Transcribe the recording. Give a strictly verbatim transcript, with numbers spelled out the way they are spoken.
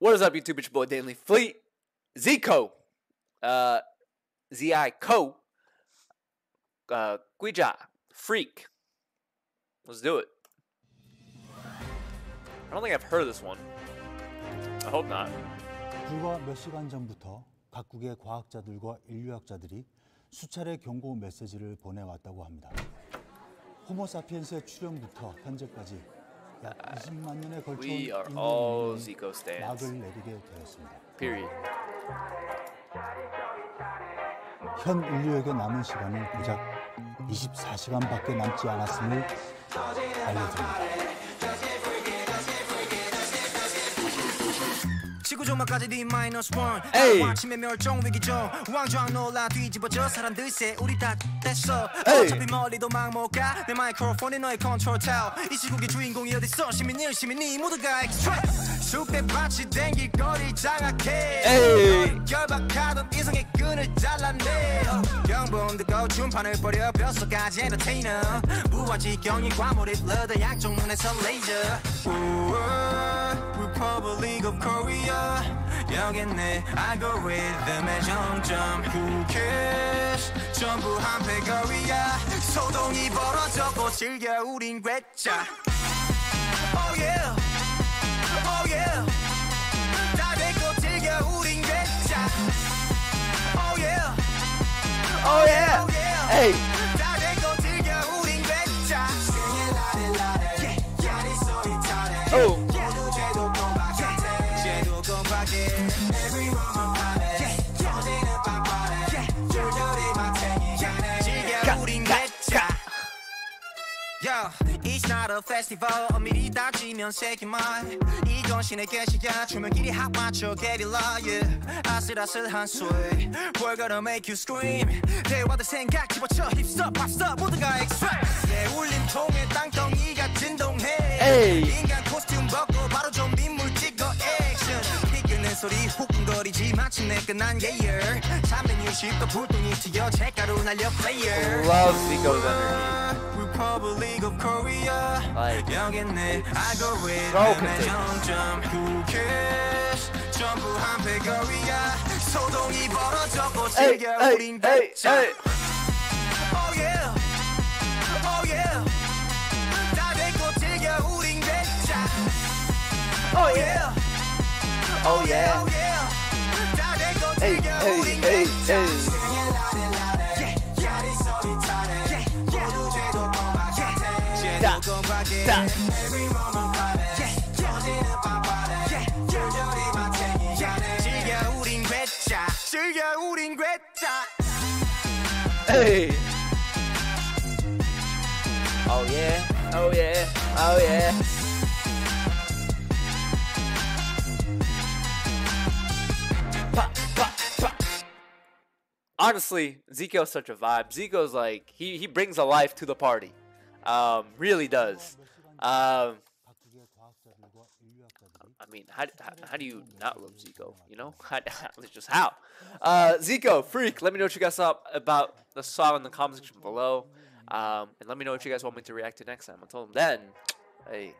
What is up, YouTube? It's your boy DanLeeFlea, Zico, uh, Zico, uh, Guija, Freak. Let's do it. I don't think I've heard of this one. I hope not. 불과 몇 시간 전부터 각국의 과학자들과 인류학자들이 수차례 경고 메시지를 보내왔다고 합니다. 호모사피엔스의 출현부터 현재까지 약 이십만 년에 걸쳐 인류는 막을 내리게 되었습니다. Period. 현 인류에게 남은 시간은 고작 이십사 시간밖에 남지 않았음을 알려줍니다. 지구조막까지 디 마이너스 원 아침에 멸종위기죠 왕좌 놀라 뒤집어져 사람들세 우리 다 됐어 어차피 멀리도 막 못 가 내 마이크로폰이 너의 컨트롤 타워 이 시국의 주인공이 어딨어 시민일 시민이 모두가 엑스트라 숲대밭이 댕길 거리 장악해 결박하던 이성의 끈을 잘라내 경보음 듣고 춤판을 버려 뼛속까지 엔터테이너 무화지경인과 몰입러더 약종문에서 레이저 Global League of Korea 여긴 내 알고리즘의 정점 Who cares 전부 한패거리야 소동이 벌어졌고 즐겨 우린 괴짜 Oh yeah Oh yeah 다 됐고 즐겨 우린 괴짜 Oh yeah Oh yeah Hey 다 됐고 즐겨 우린 괴짜 Oh Yo, it's not a festival. 엄밀히 따지면 새끼 말. 이건 신의 계시야. 조명길이 합 맞춰 게릴라. Yeah, 아슬아슬한 소리. We're gonna make you scream. 대화들 생각 집어쳐. 힙스터, 팝스터 모두가 extra. 예, 울림 통에 땅덩이가 진동해. 인간 코스튬 벗고 바로 좀빗물 찍어 액션. 피규는 소리 후끈거리지 마침내 끝난 예열. 삼백 육십도 불똥이 튀어 재가루 날려 player. Love Zico's energy. Global League of Korea 여긴 내 알고리즘의 정점 Who cares 전부 한패거리야 소동이 벌어졌고 즐겨 우린 괴짜 Oh yeah Oh yeah 다 됐고 즐겨 우린 괴짜 Oh yeah Oh yeah 다 됐고 즐겨 우린 괴짜 Hey. Oh yeah, oh yeah, oh yeah. Pop, pop, pop. Honestly, Zico's such a vibe. Zico's like he he brings a life to the party. Um, really does. Um, I mean, how, how, how do you not love Zico? You know, it's just how. Uh, Zico, Freak, let me know what you guys thought about the song in the comment section below. Um, and let me know what you guys want me to react to next time. Until then, hey.